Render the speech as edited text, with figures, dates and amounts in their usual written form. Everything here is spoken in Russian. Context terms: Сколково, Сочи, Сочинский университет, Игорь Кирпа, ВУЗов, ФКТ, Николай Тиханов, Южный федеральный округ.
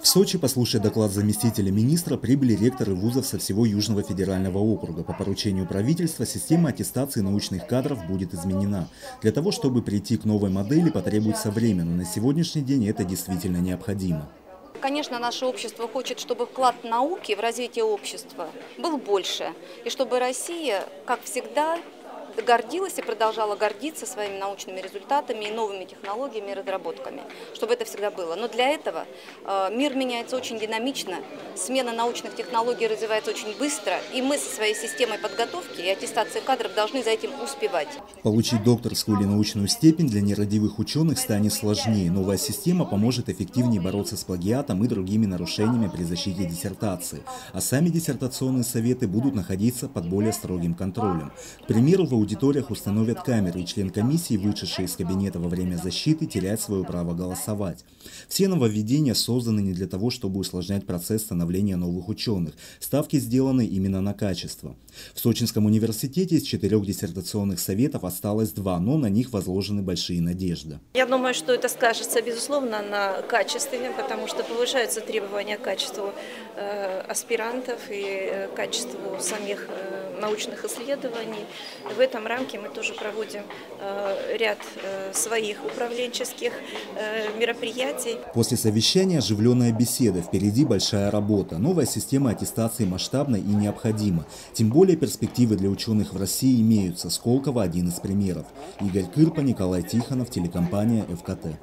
В Сочи, послушая доклад заместителя министра, прибыли ректоры вузов со всего Южного федерального округа. По поручению правительства система аттестации научных кадров будет изменена. Для того, чтобы прийти к новой модели, потребуется время, но на сегодняшний день это действительно необходимо. Конечно, наше общество хочет, чтобы вклад науки в развитие общества был больше. И чтобы Россия, как всегда, гордилась и продолжала гордиться своими научными результатами и новыми технологиями и разработками, чтобы это всегда было. Но для этого мир меняется очень динамично, смена научных технологий развивается очень быстро, и мы со своей системой подготовки и аттестации кадров должны за этим успевать. Получить докторскую или научную степень для нерадивых ученых станет сложнее. Новая система поможет эффективнее бороться с плагиатом и другими нарушениями при защите диссертации, а сами диссертационные советы будут находиться под более строгим контролем. К примеру, в аудиториях установят камеры, и член комиссии, вышедший из кабинета во время защиты, теряет свое право голосовать. Все нововведения созданы не для того, чтобы усложнять процесс становления новых ученых. Ставки сделаны именно на качество. В Сочинском университете из 4 диссертационных советов осталось 2, но на них возложены большие надежды. Я думаю, что это скажется, безусловно, на качестве, потому что повышаются требования к качеству аспирантов и качеству самих научных исследований. В этом рамке мы тоже проводим ряд своих управленческих мероприятий. После совещания оживленная беседа, впереди большая работа. Новая система аттестации масштабна и необходима. Тем более перспективы для ученых в России имеются. Сколково – один из примеров. Игорь Кирпа, Николай Тиханов, телекомпания ФКТ.